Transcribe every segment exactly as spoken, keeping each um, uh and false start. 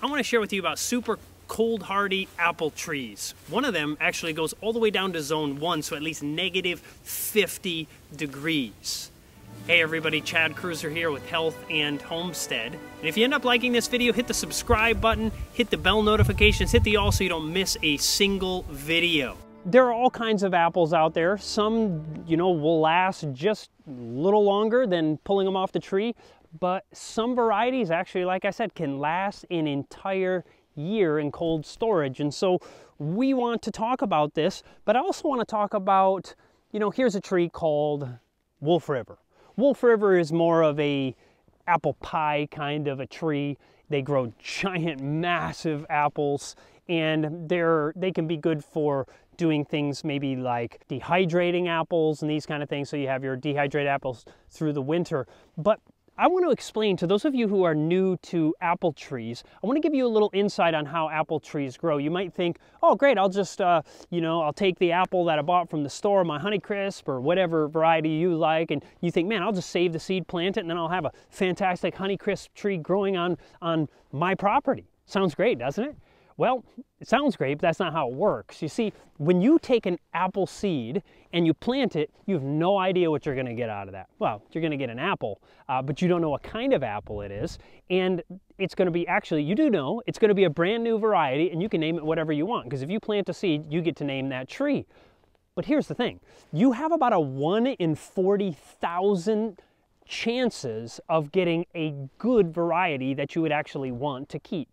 I want to share with you about super cold hardy apple trees. One of them actually goes all the way down to zone one, so at least negative fifty degrees. Hey everybody, Chad Cruiser here with Health and Homestead. And if you end up liking this video, hit the subscribe button, hit the bell notifications, hit the all so you don't miss a single video. There are all kinds of apples out there. Some, you know, will last just a little longer than pulling them off the tree, but some varieties actually, like I said, can last an entire year in cold storage. And so we want to talk about this, but I also want to talk about, you know, here's a tree called Wolf River. Wolf River is more of a apple pie kind of a tree. They grow giant, massive apples, and they're they can be good for doing things maybe like dehydrating apples and these kind of things. So you have your dehydrated apples through the winter. But I want to explain to those of you who are new to apple trees, I want to give you a little insight on how apple trees grow. You might think, oh great, I'll just, uh, you know, I'll take the apple that I bought from the store, my Honeycrisp or whatever variety you like, and you think, man, I'll just save the seed, plant it, and then I'll have a fantastic Honeycrisp tree growing on, on my property. Sounds great, doesn't it? Well, it sounds great, but that's not how it works. You see, when you take an apple seed and you plant it, you have no idea what you're gonna get out of that. Well, you're gonna get an apple, uh, but you don't know what kind of apple it is. And it's gonna be, actually, you do know, it's gonna be a brand new variety, and you can name it whatever you want, because if you plant a seed, you get to name that tree. But here's the thing, you have about a one in forty thousand chances of getting a good variety that you would actually want to keep.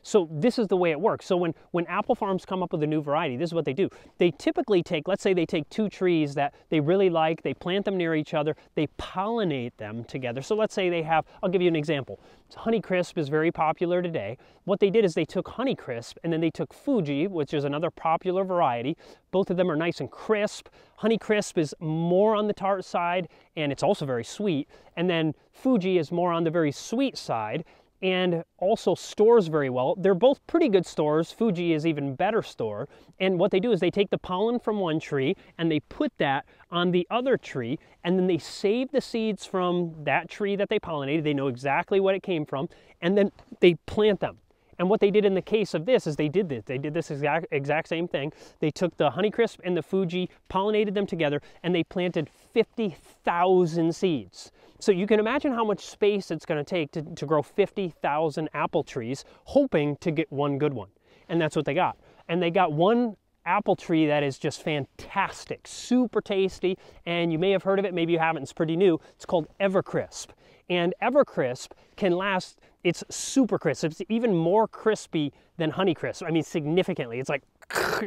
So this is the way it works. So when, when apple farms come up with a new variety, this is what they do. They typically take, let's say they take two trees that they really like, they plant them near each other, they pollinate them together. So let's say they have, I'll give you an example. Honeycrisp is very popular today. What they did is they took Honeycrisp and then they took Fuji, which is another popular variety. Both of them are nice and crisp. Honeycrisp is more on the tart side, and it's also very sweet. And then Fuji is more on the very sweet side, and also stores very well. They're both pretty good stores. Fuji is even better store. And what they do is they take the pollen from one tree and they put that on the other tree, and then they save the seeds from that tree that they pollinated. They know exactly what it came from, and then they plant them. And what they did in the case of this is they did this. They did this exact, exact same thing. They took the Honeycrisp and the Fuji, pollinated them together, and they planted fifty thousand seeds. So you can imagine how much space it's gonna take to, to grow fifty thousand apple trees, hoping to get one good one. And that's what they got. And they got one apple tree that is just fantastic, super tasty, and you may have heard of it, maybe you haven't, it's pretty new. It's called Evercrisp. And Evercrisp can last, it's super crisp. It's even more crispy than Honeycrisp. I mean, significantly. It's like,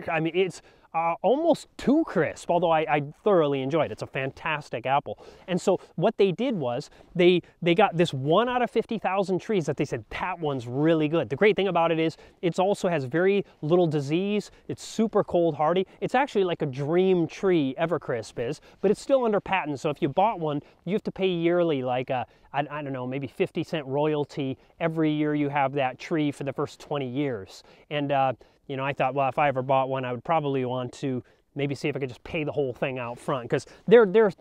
I mean, it's uh, almost too crisp, although I, I thoroughly enjoy it. It's a fantastic apple. And so what they did was they, they got this one out of fifty thousand trees that they said, that one's really good. The great thing about it is it also has very little disease. It's super cold hardy. It's actually like a dream tree, Evercrisp is, but it's still under patent. So if you bought one, you have to pay yearly like a, I, I don't know, maybe fifty cent royalty every year you have that tree for the first twenty years. And, uh, you know, I thought, well, if I ever bought one, I would probably want to maybe see if I could just pay the whole thing out front, because they're, they're,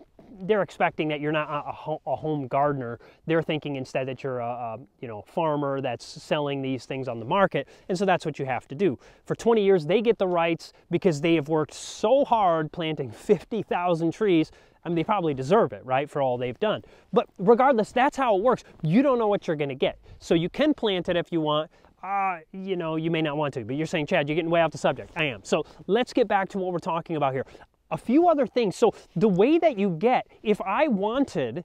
they're expecting that you're not a, ho a home gardener. They're thinking instead that you're a, a you know, farmer that's selling these things on the market. And so that's what you have to do. For twenty years, they get the rights because they have worked so hard planting fifty thousand trees. I mean, they probably deserve it, right, for all they've done. But regardless, that's how it works. You don't know what you're gonna get. So you can plant it if you want. Uh, you know, you may not want to, but you're saying, Chad, you're getting way off the subject. I am. So let's get back to what we're talking about here. A few other things. So the way that you get, if I wanted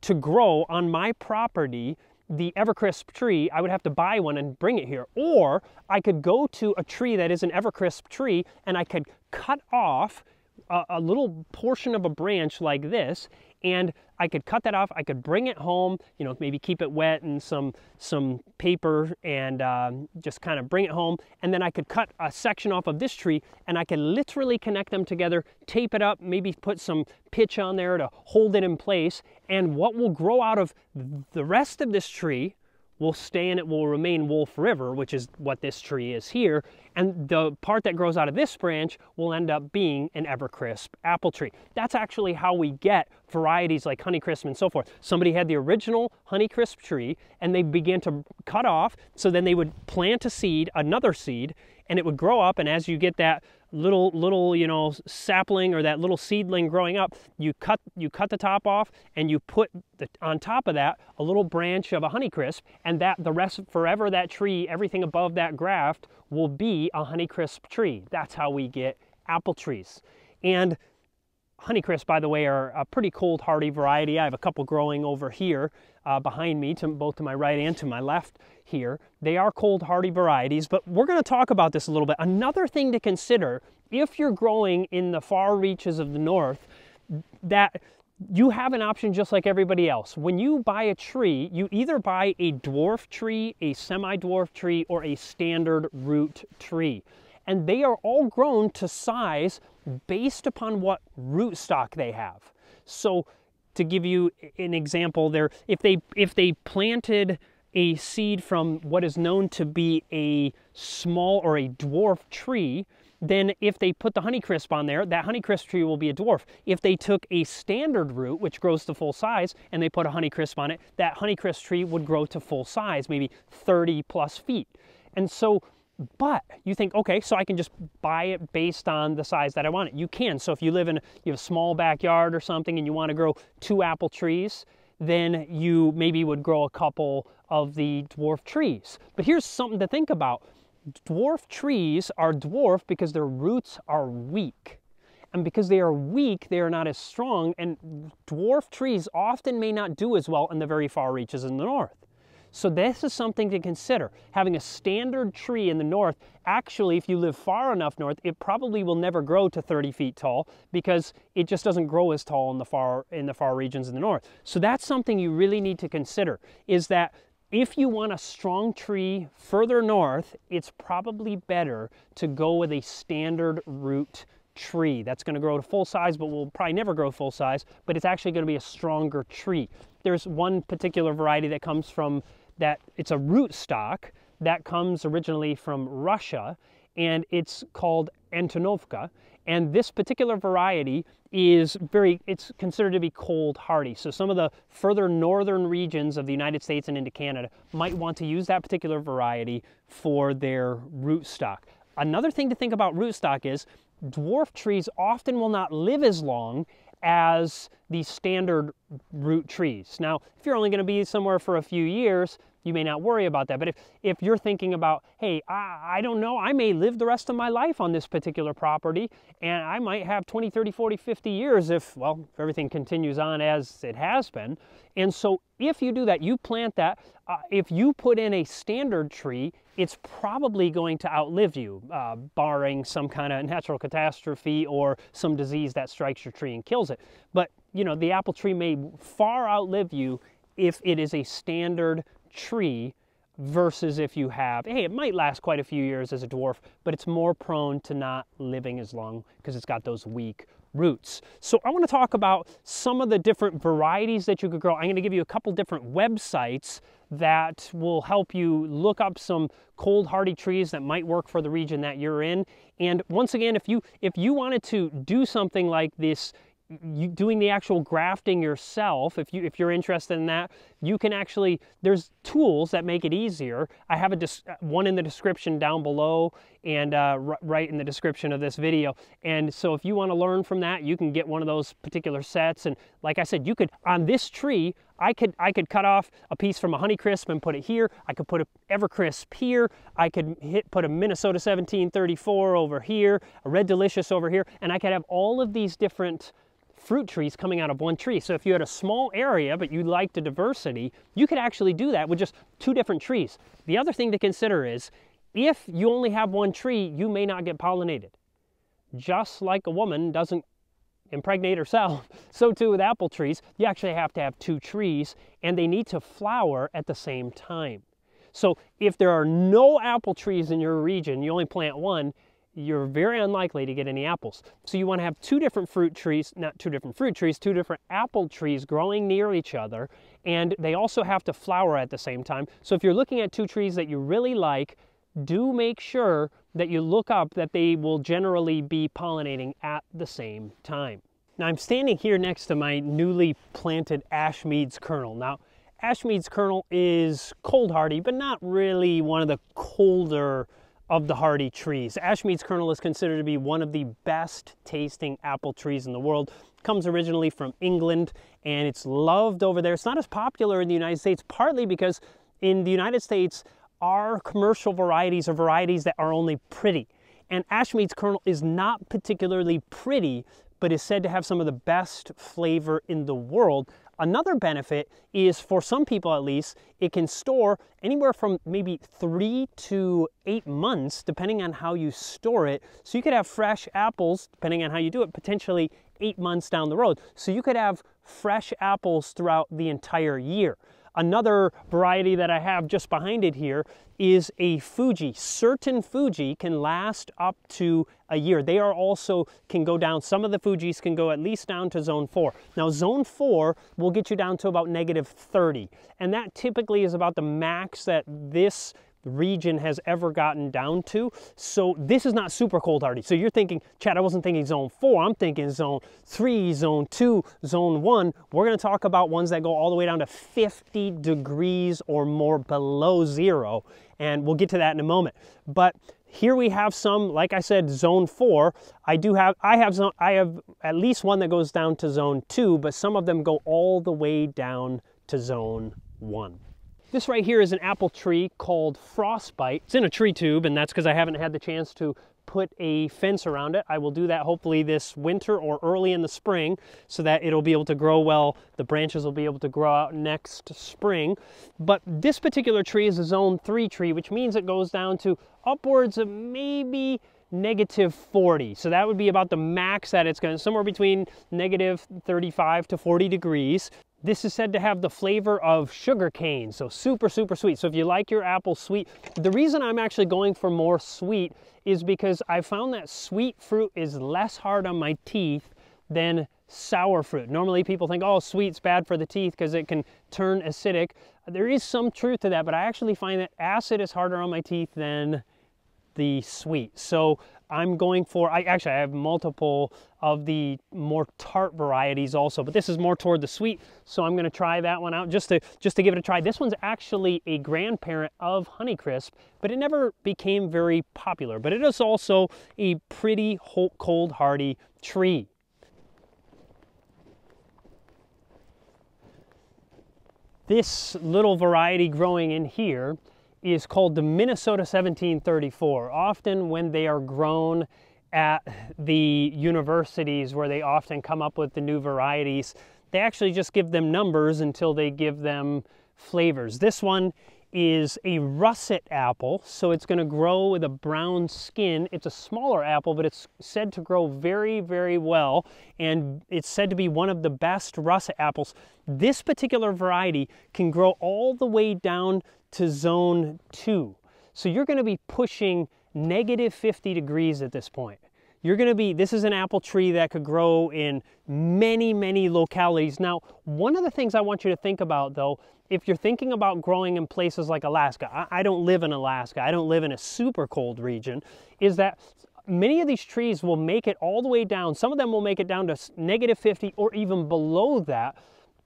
to grow on my property the Evercrisp tree, I would have to buy one and bring it here. Or I could go to a tree that is an Evercrisp tree and I could cut off a, a little portion of a branch like this, and I could cut that off, I could bring it home, you know, maybe keep it wet in some, some paper and um, just kind of bring it home, and then I could cut a section off of this tree and I can literally connect them together, tape it up, maybe put some pitch on there to hold it in place, and what will grow out of the rest of this tree will stay and it will remain Wolf River, which is what this tree is here, and the part that grows out of this branch will end up being an Evercrisp apple tree. That's actually how we get varieties like Honeycrisp and so forth. Somebody had the original Honeycrisp tree and they began to cut off, so then they would plant a seed, another seed, and it would grow up, and as you get that little little you know sapling or that little seedling growing up, you cut you cut the top off and you put the, on top of that a little branch of a Honeycrisp, and that the rest forever that tree, everything above that graft will be a Honeycrisp tree. That's how we get apple trees. And Honeycrisp, by the way, are a pretty cold hardy variety. I have a couple growing over here uh, behind me, to both to my right and to my left here. They are cold hardy varieties, but we're going to talk about this a little bit. Another thing to consider, if you're growing in the far reaches of the north, that you have an option just like everybody else. When you buy a tree, you either buy a dwarf tree, a semi-dwarf tree, or a standard root tree. And they are all grown to size based upon what rootstock they have. So to give you an example there, if they, if they planted a seed from what is known to be a small or a dwarf tree, then if they put the Honeycrisp on there, that Honeycrisp tree will be a dwarf. If they took a standard root, which grows to full size, and they put a Honeycrisp on it, that Honeycrisp tree would grow to full size, maybe thirty plus feet. And so, but you think, okay, so I can just buy it based on the size that I want it. You can. So if you live in, you have a small backyard or something and you want to grow two apple trees, then you maybe would grow a couple of the dwarf trees. But here's something to think about. Dwarf trees are dwarf because their roots are weak. And because they are weak, they are not as strong. And dwarf trees often may not do as well in the very far reaches in the north. So this is something to consider. Having a standard tree in the north, actually, if you live far enough north, it probably will never grow to thirty feet tall because it just doesn't grow as tall in the far, in the far regions in the north. So that's something you really need to consider, is that if you want a strong tree further north, it's probably better to go with a standard root tree. That's going to grow to full size, but will probably never grow full size, but it's actually going to be a stronger tree. There's one particular variety that comes from that, it's a root stock that comes originally from Russia, and it's called Antonovka, and this particular variety is very, it's considered to be cold hardy. So some of the further northern regions of the United States and into Canada might want to use that particular variety for their root stock. Another thing to think about rootstock is dwarf trees often will not live as long as the standard root trees. Now, if you're only going to be somewhere for a few years, you may not worry about that. But if, if you're thinking about, hey, I, I don't know, I may live the rest of my life on this particular property, and I might have twenty, thirty, forty, fifty years if, well, if everything continues on as it has been. And so if you do that, you plant that, uh, if you put in a standard tree, it's probably going to outlive you, uh, barring some kind of natural catastrophe or some disease that strikes your tree and kills it. But, you know, the apple tree may far outlive you if it is a standard tree versus if you have, hey, it might last quite a few years as a dwarf, but it's more prone to not living as long because it's got those weak roots. So I want to talk about some of the different varieties that you could grow. I'm going to give you a couple different websites that will help you look up some cold hardy trees that might work for the region that you're in. And once again, if you if you wanted to do something like this, you doing the actual grafting yourself, if you if you're interested in that, you can actually, there's tools that make it easier. I have a one in the description down below and uh, right in the description of this video. And so if you want to learn from that, you can get one of those particular sets. And like I said, you could, on this tree, I could I could cut off a piece from a Honeycrisp and put it here. I could put an Evercrisp here. I could hit put a Minnesota seventeen thirty-four over here, a Red Delicious over here, and I could have all of these different fruit trees coming out of one tree. So if you had a small area but you liked the diversity, you could actually do that with just two different trees. The other thing to consider is if you only have one tree, you may not get pollinated. Just like a woman doesn't impregnate herself, so too with apple trees, you actually have to have two trees and they need to flower at the same time. So if there are no apple trees in your region, you only plant one, you're very unlikely to get any apples. So you want to have two different fruit trees, not two different fruit trees, two different apple trees growing near each other, and they also have to flower at the same time. So if you're looking at two trees that you really like, do make sure that you look up that they will generally be pollinating at the same time. Now I'm standing here next to my newly planted Ashmead's Kernel. Now Ashmead's Kernel is cold hardy, but not really one of the colder of the hardy trees. Ashmead's Kernel is considered to be one of the best tasting apple trees in the world. It comes originally from England and it's loved over there. It's not as popular in the United States, partly because in the United States, our commercial varieties are varieties that are only pretty. And Ashmead's Kernel is not particularly pretty, but is said to have some of the best flavor in the world. Another benefit is, for some people at least, it can store anywhere from maybe three to eight months, depending on how you store it. So you could have fresh apples, depending on how you do it, potentially eight months down the road. So you could have fresh apples throughout the entire year. Another variety that I have just behind it here is a Fuji. Certain Fuji can last up to a year. They are also can go down. Some of the Fujis can go at least down to zone four. Now zone four will get you down to about negative thirty. And that typically is about the max that this region has ever gotten down to. So this is not super cold hardy. So you're thinking, Chad, I wasn't thinking zone four. I'm thinking zone three, zone two, zone one. We're going to talk about ones that go all the way down to fifty degrees or more below zero. And we'll get to that in a moment. But here we have some, like I said, zone four. I do have, I have, zone, I have at least one that goes down to zone two, but some of them go all the way down to zone one. This right here is an apple tree called Frostbite. It's in a tree tube, and that's because I haven't had the chance to put a fence around it. I will do that hopefully this winter or early in the spring so that it'll be able to grow well. The branches will be able to grow out next spring. But this particular tree is a zone three tree, which means it goes down to upwards of maybe negative forty. So that would be about the max that it's going, somewhere between negative thirty-five to forty degrees. This is said to have the flavor of sugar cane, so super, super sweet. So if you like your apple sweet, the reason I'm actually going for more sweet is because I found that sweet fruit is less hard on my teeth than sour fruit. Normally people think, oh, sweet's bad for the teeth because it can turn acidic. There is some truth to that, but I actually find that acid is harder on my teeth than the sweet. So I'm going for, I actually I have multiple of the more tart varieties also, but this is more toward the sweet. So I'm gonna try that one out just to, just to give it a try. This one's actually a grandparent of Honeycrisp, but it never became very popular, but it is also a pretty cold hardy tree. This little variety growing in here is called the Minnesota seventeen thirty-four. Often when they are grown at the universities where they often come up with the new varieties, they actually just give them numbers until they give them flavors. This one is a russet apple, so it's gonna grow with a brown skin. It's a smaller apple, but it's said to grow very, very well, and it's said to be one of the best russet apples. This particular variety can grow all the way down to zone two. So you're gonna be pushing negative fifty degrees at this point. You're gonna be, this is an apple tree that could grow in many, many localities. Now, one of the things I want you to think about though, if you're thinking about growing in places like Alaska, I, I don't live in Alaska, I don't live in a super cold region, is that many of these trees will make it all the way down. Some of them will make it down to negative fifty or even below that.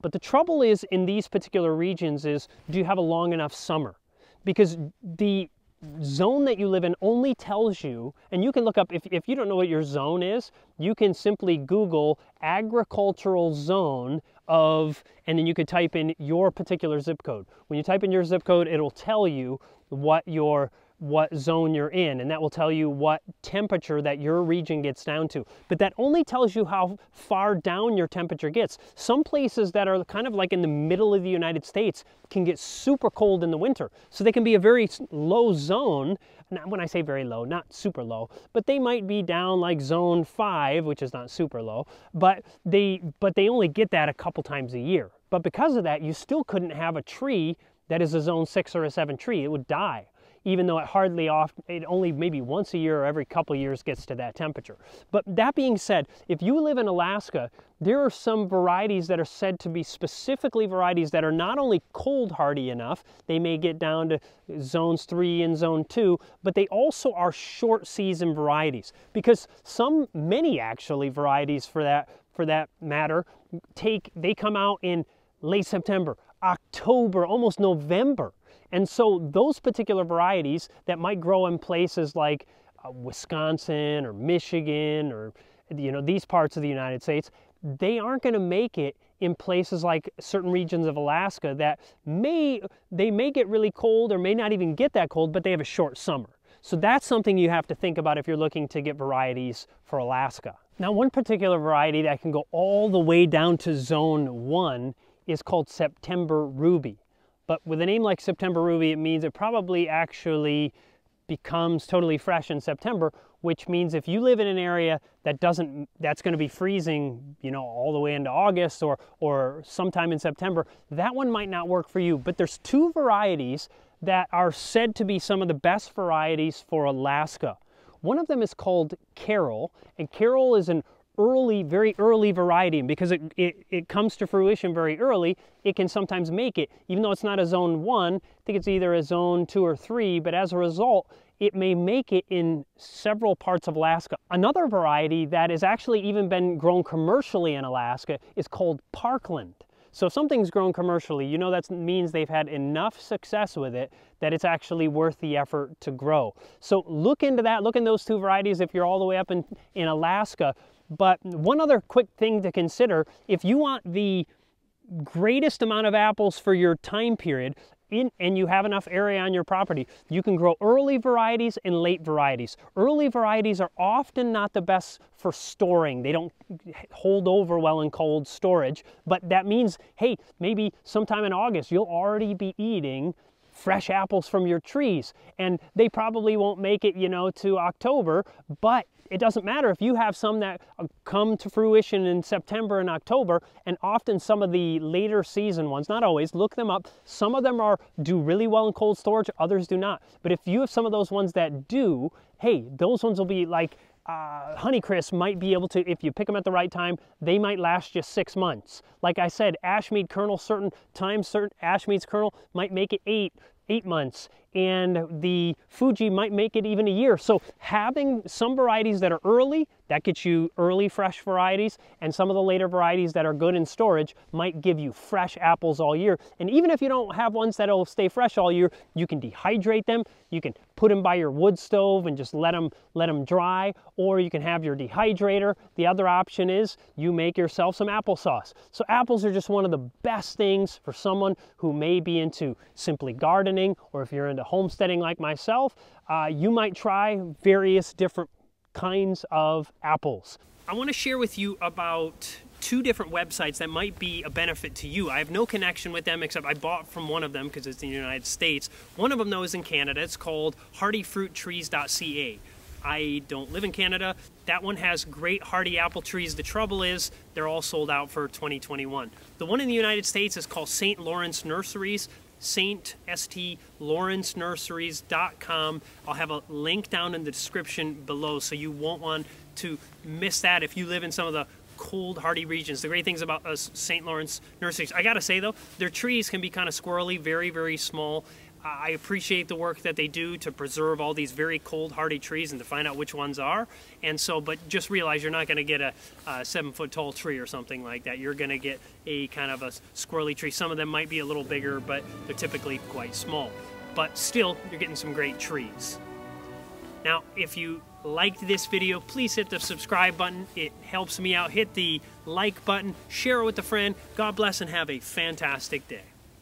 But the trouble is in these particular regions is, do you have a long enough summer? Because the zone that you live in only tells you, and you can look up, if, if you don't know what your zone is, you can simply Google agricultural zone of, and then you could type in your particular zip code. When you type in your zip code, it'll tell you what your what zone you're in, and that will tell you what temperature that your region gets down to. But that only tells you how far down your temperature gets. Some places that are kind of like in the middle of the United States can get super cold in the winter. So they can be a very low zone. Not, when I say very low, not super low, but they might be down like zone five, which is not super low, but they, but they only get that a couple times a year. But because of that, you still couldn't have a tree that is a zone six or a seven tree. It would die. Even though it hardly off, it only maybe once a year or every couple of years gets to that temperature. But that being said, if you live in Alaska, there are some varieties that are said to be specifically varieties that are not only cold hardy enough, they may get down to zones three and zone two, but they also are short season varieties because some, many actually varieties for that for that matter, take, they come out in late September, October, almost November. And so those particular varieties that might grow in places like uh, Wisconsin or Michigan or, you know, these parts of the United States, they aren't going to make it in places like certain regions of Alaska that may, they may get really cold or may not even get that cold, but they have a short summer. So that's something you have to think about if you're looking to get varieties for Alaska. Now, one particular variety that can go all the way down to zone one is called September Ruby. But with a name like September Ruby, it means it probably actually becomes totally fresh in September, which means if you live in an area that doesn't, that's going to be freezing, you know, all the way into August or, or sometime in September, that one might not work for you. But there's two varieties that are said to be some of the best varieties for Alaska. One of them is called Carol, and Carol is an early, very early variety, and because it, it, it comes to fruition very early, it can sometimes make it. Even though it's not a zone one, I think it's either a zone two or three, but as a result, it may make it in several parts of Alaska. Another variety that has actually even been grown commercially in Alaska is called Parkland. So if something's grown commercially, you know that means they've had enough success with it that it's actually worth the effort to grow. So look into that, look in those two varieties if you're all the way up in, in Alaska. But one other quick thing to consider, if you want the greatest amount of apples for your time period, In, and you have enough area on your property, you can grow early varieties and late varieties. Early varieties are often not the best for storing. They don't hold over well in cold storage, but that means, hey, maybe sometime in August, you'll already be eating fresh apples from your trees, and they probably won't make it, you know, to October, but it doesn't matter if you have some that come to fruition in September and October, and often some of the later season ones, not always, look them up. Some of them are do really well in cold storage, others do not. But if you have some of those ones that do, hey, those ones will be like uh, Honeycrisp might be able to, if you pick them at the right time, they might last just six months. Like I said, Ashmead Kernel, certain times, certain Ashmead's Kernel might make it eight, eight months, and the Fuji might make it even a year. So having some varieties that are early, that gets you early fresh varieties, and some of the later varieties that are good in storage might give you fresh apples all year. And even if you don't have ones that'll stay fresh all year, you can dehydrate them, you can put them by your wood stove and just let them, let them dry, or you can have your dehydrator. The other option is you make yourself some applesauce. So apples are just one of the best things for someone who may be into simply gardening, or if you're into homesteading like myself, uh, you might try various different kinds of apples. I want to share with you about two different websites that might be a benefit to you. I have no connection with them except I bought from one of them because it's in the United States. One of them though is in Canada. It's called hardy fruit trees dot C A. I don't live in Canada. That one has great hardy apple trees. The trouble is they're all sold out for twenty twenty-one. The one in the United States is called Saint Lawrence Nurseries. Saint S T Lawrence Nurseries dot com. I'll have a link down in the description below, so you won't want to miss that if you live in some of the cold, hardy regions. The great things about us Saint Lawrence Nurseries, I gotta say though, their trees can be kind of squirrely, very, very small. Uh, I appreciate the work that they do to preserve all these very cold, hardy trees and to find out which ones are. And so, but just realize you're not gonna get a, a seven foot tall tree or something like that. You're gonna get a kind of a squirrely tree. Some of them might be a little bigger, but they're typically quite small. But still, you're getting some great trees. Now, if you liked this video, please hit the subscribe button. It helps me out. Hit the like button, share it with a friend. God bless and have a fantastic day.